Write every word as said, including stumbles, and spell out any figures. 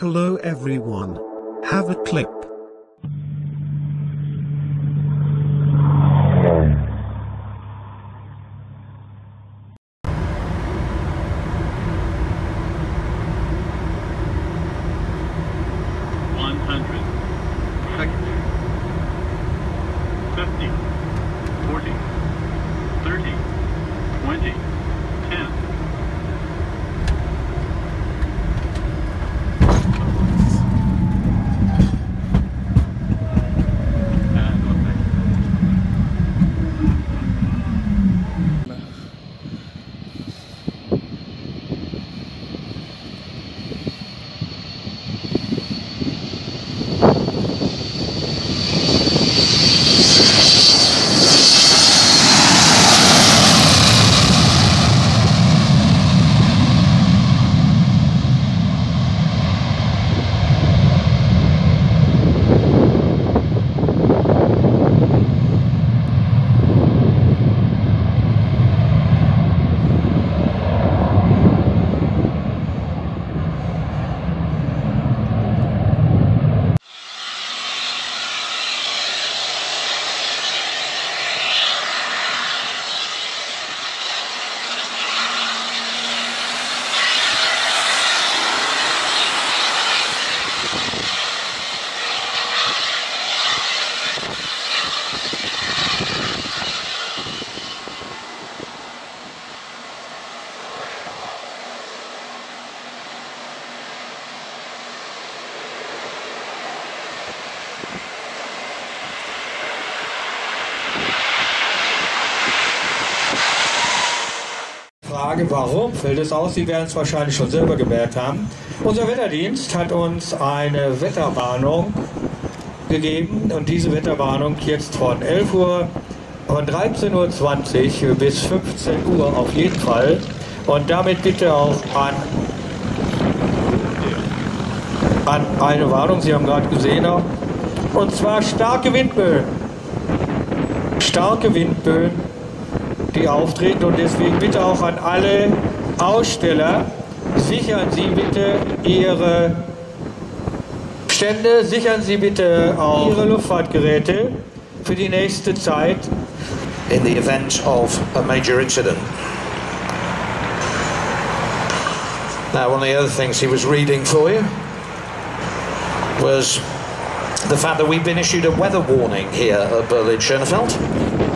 Hello everyone. Have a clip. Warum fällt es aus? Sie werden es wahrscheinlich schon selber gemerkt haben. Unser Wetterdienst hat uns eine Wetterwarnung gegeben und diese Wetterwarnung jetzt von elf Uhr, von dreizehn Uhr zwanzig bis fünfzehn Uhr auf jeden Fall. Und damit bitte auch an, an eine Warnung, Sie haben gerade gesehen, und zwar starke Windböen. Starke Windböen. Die auftreten, und deswegen bitte auch an alle Aussteller, sichern Sie bitte Ihre Stände, sichern Sie bitte auch Ihre Luftfahrtgeräte für die nächste Zeit. In the event of a major incident. Now, one of the other things he was reading for you was the fact that we've been issued a weather warning here at Berlin Schönefeld.